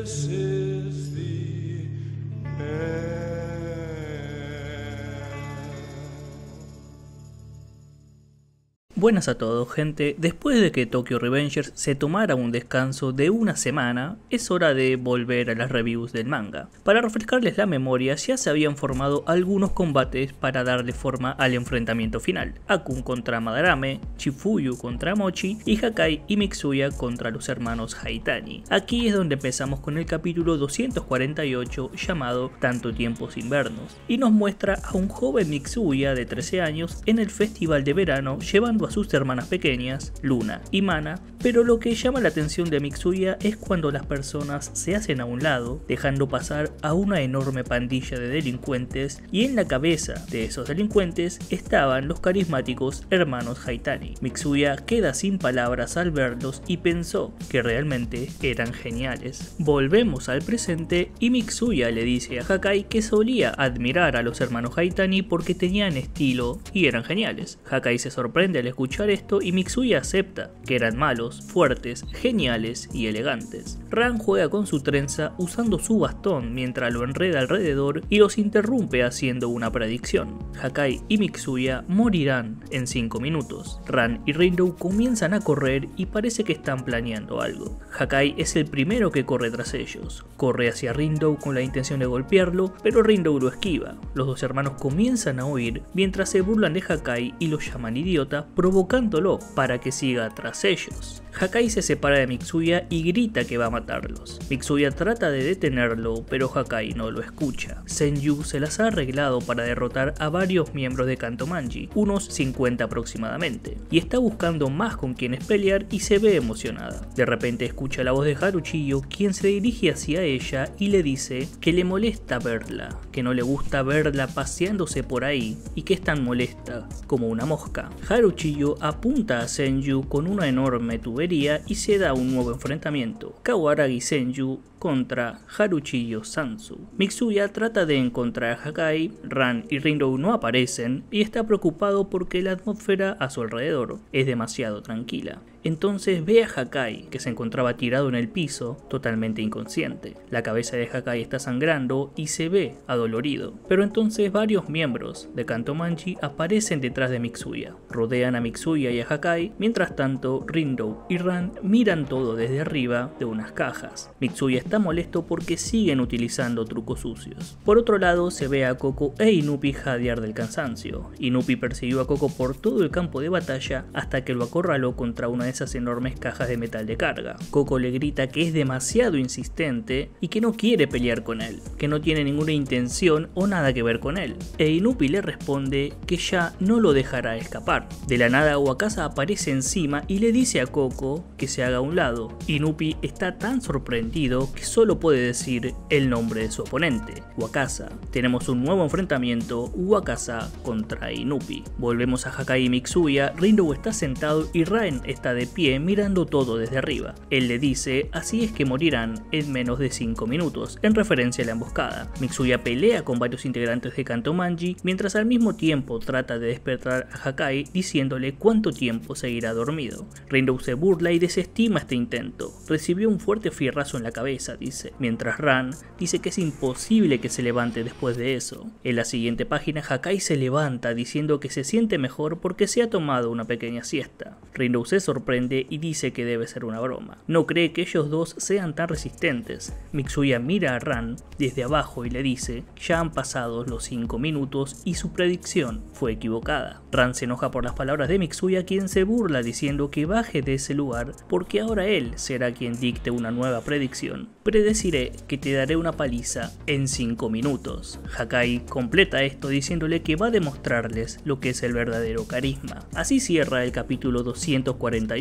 This is the end. Buenas a todos, gente. Después de que Tokyo Revengers se tomara un descanso de una semana, es hora de volver a las reviews del manga. Para refrescarles la memoria, ya se habían formado algunos combates para darle forma al enfrentamiento final. Akkun contra Madarame, Chifuyu contra Mochi y Hakkai y Mitsuya contra los hermanos Haitani. Aquí es donde empezamos con el capítulo 248 llamado Tanto Tiempo Sin Vernos, y nos muestra a un joven Mitsuya de 13 años en el festival de verano llevando a sus hermanas pequeñas, Luna y Mana, pero lo que llama la atención de Mitsuya es cuando las personas se hacen a un lado, dejando pasar a una enorme pandilla de delincuentes, y en la cabeza de esos delincuentes estaban los carismáticos hermanos Haitani. Mitsuya queda sin palabras al verlos y pensó que realmente eran geniales. Volvemos al presente y Mitsuya le dice a Hakkai que solía admirar a los hermanos Haitani porque tenían estilo y eran geniales. Hakkai se sorprende al escuchar esto y Mitsuya acepta que eran malos, fuertes, geniales y elegantes. Ran juega con su trenza usando su bastón mientras lo enreda alrededor y los interrumpe haciendo una predicción. Hakkai y Mitsuya morirán en 5 minutos. Ran y Rindou comienzan a correr y parece que están planeando algo. Hakkai es el primero que corre tras ellos. Corre hacia Rindou con la intención de golpearlo, pero Rindou lo esquiva. Los dos hermanos comienzan a huir mientras se burlan de Hakkai y lo llaman idiota, provocándolo para que siga tras ellos. Hakkai se separa de Mitsuya y grita que va a matarlos. Mitsuya trata de detenerlo, pero Hakkai no lo escucha. Senju se las ha arreglado para derrotar a varios miembros de Kanto Manji, unos 50 aproximadamente, y está buscando más con quienes pelear y se ve emocionada. De repente escucha la voz de Haruchiyo, quien se dirige hacia ella y le dice que le molesta verla, que no le gusta verla paseándose por ahí y que es tan molesta como una mosca. Haruchiyo apunta a Senju con una enorme tubería y se da un nuevo enfrentamiento: Kawaragi Senju contra Haruchiyo Sanzu. Mitsuya trata de encontrar a Hakkai, Ran y Rindou no aparecen y está preocupado porque la atmósfera a su alrededor es demasiado tranquila. Entonces ve a Hakkai, que se encontraba tirado en el piso, totalmente inconsciente. La cabeza de Hakkai está sangrando y se ve adolorido. Pero entonces varios miembros de Kanto Manji aparecen detrás de Mitsuya. Rodean a Mitsuya y a Hakkai, mientras tanto Rindou y Ran miran todo desde arriba de unas cajas. Mitsuya está molesto porque siguen utilizando trucos sucios. Por otro lado se ve a Koko e Inupi jadear del cansancio. Inupi persiguió a Koko por todo el campo de batalla hasta que lo acorraló contra una esas enormes cajas de metal de carga. Koko le grita que es demasiado insistente y que no quiere pelear con él, que no tiene ninguna intención o nada que ver con él. E Inupi le responde que ya no lo dejará escapar. De la nada Wakasa aparece encima y le dice a Koko que se haga a un lado. Inupi está tan sorprendido que solo puede decir el nombre de su oponente: Wakasa. Tenemos un nuevo enfrentamiento: Wakasa contra Inupi. Volvemos a Hakkai y Mitsuya. Rindou está sentado y Ran está de pie mirando todo desde arriba. Él le dice así es que morirán en menos de 5 minutos, en referencia a la emboscada. Mitsuya pelea con varios integrantes de Kanto Manji, mientras al mismo tiempo trata de despertar a Hakkai diciéndole cuánto tiempo seguirá dormido. Rindou se burla y desestima este intento. Recibió un fuerte fierrazo en la cabeza, dice, mientras Ran dice que es imposible que se levante después de eso. En la siguiente página Hakkai se levanta diciendo que se siente mejor porque se ha tomado una pequeña siesta. Rindou se sorprende y dice que debe ser una broma. No cree que ellos dos sean tan resistentes. Mitsuya mira a Ran desde abajo y le dice ya han pasado los 5 minutos y su predicción fue equivocada. Ran se enoja por las palabras de Mitsuya, quien se burla diciendo que baje de ese lugar porque ahora él será quien dicte una nueva predicción. Predeciré que te daré una paliza en 5 minutos. Hakkai completa esto diciéndole que va a demostrarles lo que es el verdadero carisma. Así cierra el capítulo 248.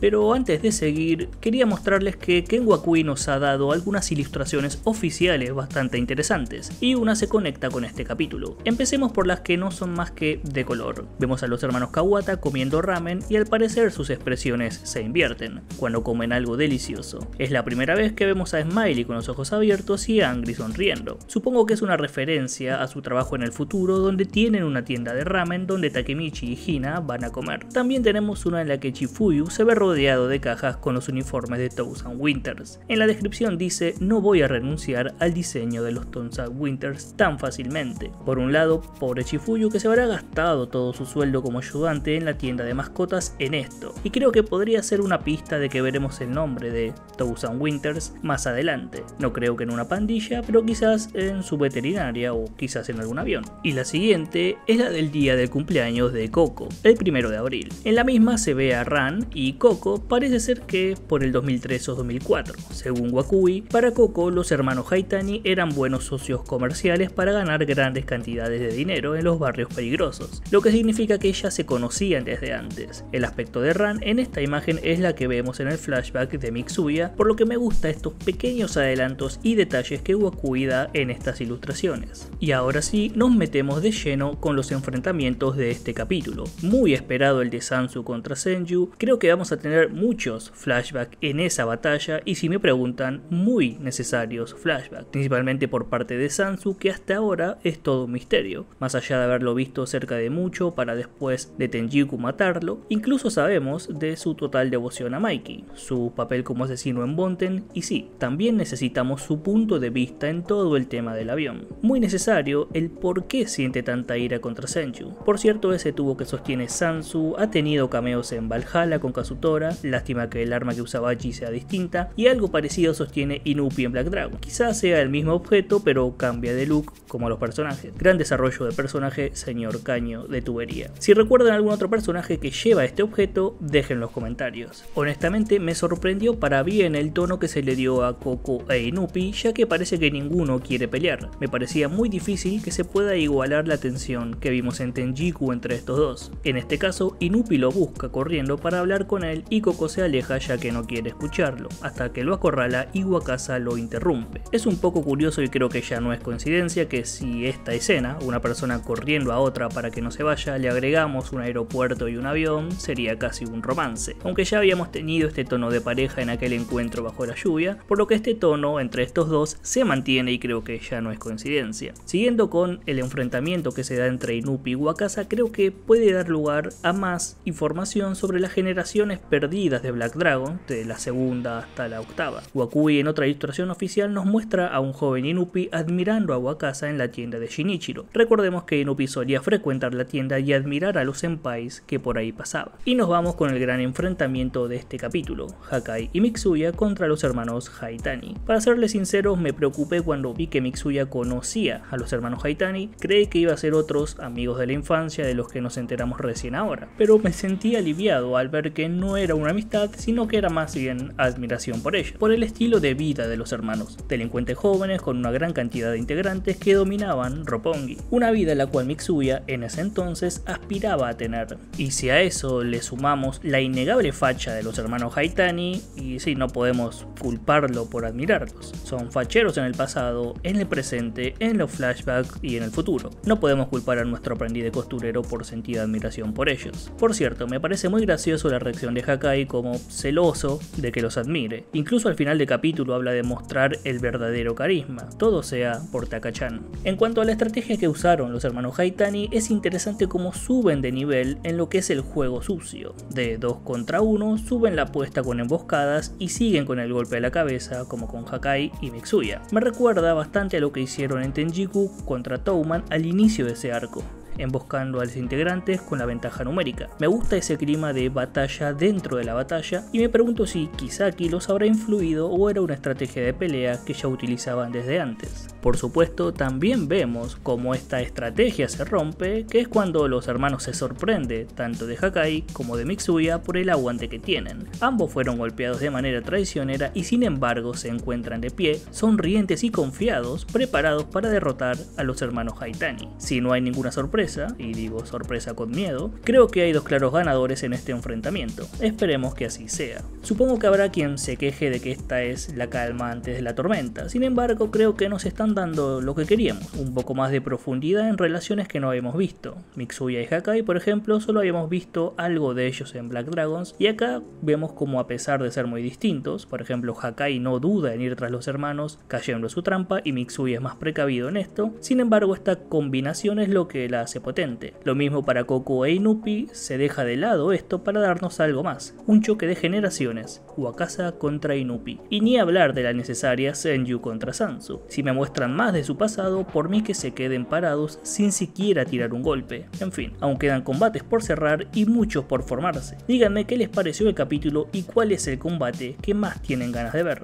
Pero antes de seguir, quería mostrarles que Ken Wakui nos ha dado algunas ilustraciones oficiales bastante interesantes, y una se conecta con este capítulo. Empecemos por las que no son más que de color. Vemos a los hermanos Kawata comiendo ramen y al parecer sus expresiones se invierten cuando comen algo delicioso. Es la primera vez que vemos a a Smiley con los ojos abiertos y a Angry sonriendo. Supongo que es una referencia a su trabajo en el futuro, donde tienen una tienda de ramen donde Takemichi y Hina van a comer. También tenemos una en la que Chifuyu se ve rodeado de cajas con los uniformes de Tonsan Winters. En la descripción dice: no voy a renunciar al diseño de los Tonsan Winters tan fácilmente. Por un lado, pobre Chifuyu, que se habrá gastado todo su sueldo como ayudante en la tienda de mascotas en esto, y creo que podría ser una pista de que veremos el nombre de Tonsan Winters más adelante. No creo que en una pandilla, pero quizás en su veterinaria o quizás en algún avión. Y la siguiente es la del día del cumpleaños de Koko, el 1 de abril. En la misma se ve a Ran y Koko, parece ser que por el 2003 o 2004. Según Wakui, para Koko los hermanos Haitani eran buenos socios comerciales para ganar grandes cantidades de dinero en los barrios peligrosos, lo que significa que ya se conocían desde antes. El aspecto de Ran en esta imagen es la que vemos en el flashback de Mitsuya, por lo que me gusta estos pequeños adelantos y detalles que Wakui da en estas ilustraciones. Y ahora sí, nos metemos de lleno con los enfrentamientos de este capítulo. Muy esperado el de Sanzu contra Senju, creo que vamos a tener muchos flashbacks en esa batalla y, si me preguntan, muy necesarios flashbacks, principalmente por parte de Sanzu, que hasta ahora es todo un misterio, más allá de haberlo visto cerca de mucho para después de Tenjiku matarlo. Incluso sabemos de su total devoción a Mikey, su papel como asesino en Bonten, y sí, también necesitamos su punto de vista en todo el tema del avión. Muy necesario el por qué siente tanta ira contra Senju. Por cierto, ese tubo que sostiene Sanzu ha tenido cameos en Valhalla con Kazutora, lástima que el arma que usa Baji sea distinta, y algo parecido sostiene Inupi en Black Dragon. Quizás sea el mismo objeto, pero cambia de look como los personajes. Gran desarrollo de personaje, señor caño de tubería. Si recuerdan algún otro personaje que lleva este objeto, dejen los comentarios. Honestamente me sorprendió para bien el tono que se le dio a Koko e Inupi, ya que parece que ninguno quiere pelear. Me parecía muy difícil que se pueda igualar la tensión que vimos en Tenjiku entre estos dos. En este caso, Inupi lo busca corriendo para hablar con él y Koko se aleja ya que no quiere escucharlo, hasta que lo acorrala y Wakasa lo interrumpe. Es un poco curioso y creo que ya no es coincidencia que si esta escena, una persona corriendo a otra para que no se vaya, le agregamos un aeropuerto y un avión, sería casi un romance. Aunque ya habíamos tenido este tono de pareja en aquel encuentro bajo la lluvia, por lo que este tono entre estos dos se mantiene y creo que ya no es coincidencia. Siguiendo con el enfrentamiento que se da entre Inupi y Wakasa, creo que puede dar lugar a más información sobre las generaciones perdidas de Black Dragon, de la segunda hasta la octava. Wakui, en otra ilustración oficial, nos muestra a un joven Inupi admirando a Wakasa en la tienda de Shinichiro. Recordemos que Inupi solía frecuentar la tienda y admirar a los senpais que por ahí pasaban. Y nos vamos con el gran enfrentamiento de este capítulo, Hakkai y Mitsuya contra los hermanos Haitani. Para serles sinceros, me preocupé cuando vi que Mitsuya conocía a los hermanos Haitani, creí que iba a ser otros amigos de la infancia de los que nos enteramos recién ahora, pero me sentí aliviado al ver que no era una amistad, sino que era más bien admiración por ellos, por el estilo de vida de los hermanos, delincuentes jóvenes con una gran cantidad de integrantes que dominaban Roppongi, una vida la cual Mitsuya en ese entonces aspiraba a tener. Y si a eso le sumamos la innegable facha de los hermanos Haitani, y sí, no podemos culparlo por admirarlos. Son facheros en el pasado, en el presente, en los flashbacks y en el futuro. No podemos culpar a nuestro aprendiz de costurero por sentir admiración por ellos. Por cierto, me parece muy gracioso la reacción de Hakkai como celoso de que los admire. Incluso al final del capítulo habla de mostrar el verdadero carisma, todo sea por Taka-chan. En cuanto a la estrategia que usaron los hermanos Haitani, es interesante cómo suben de nivel en lo que es el juego sucio. De 2 contra 1 suben la apuesta con emboscadas y siguen con el golpe a la cabeza como con Hakkai y Mitsuya. Me recuerda bastante a lo que hicieron en Tenjiku contra Touman al inicio de ese arco, emboscando a los integrantes con la ventaja numérica. Me gusta ese clima de batalla dentro de la batalla y me pregunto si Kisaki los habrá influido o era una estrategia de pelea que ya utilizaban desde antes. Por supuesto, también vemos cómo esta estrategia se rompe, que es cuando los hermanos se sorprende tanto de Hakkai como de Mitsuya por el aguante que tienen. Ambos fueron golpeados de manera traicionera y sin embargo se encuentran de pie, sonrientes y confiados, preparados para derrotar a los hermanos Haitani. Si no hay ninguna sorpresa, y digo sorpresa con miedo, creo que hay dos claros ganadores en este enfrentamiento. Esperemos que así sea. Supongo que habrá quien se queje de que esta es la calma antes de la tormenta, sin embargo creo que nos están están dando lo que queríamos, un poco más de profundidad en relaciones que no habíamos visto. Mitsuya y Hakkai, por ejemplo, solo habíamos visto algo de ellos en Black Dragons, y acá vemos como, a pesar de ser muy distintos, por ejemplo, Hakkai no duda en ir tras los hermanos cayendo en su trampa, y Mitsuya es más precavido en esto. Sin embargo, esta combinación es lo que la hace potente. Lo mismo para Koko e Inupi, se deja de lado esto para darnos algo más, un choque de generaciones, Wakasa contra Inupi, y ni hablar de la necesaria Senju contra Sanzu. Si me muestran más de su pasado, por mí que se queden parados sin siquiera tirar un golpe. En fin, aún quedan combates por cerrar y muchos por formarse. Díganme qué les pareció el capítulo y cuál es el combate que más tienen ganas de ver.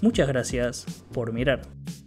Muchas gracias por mirar.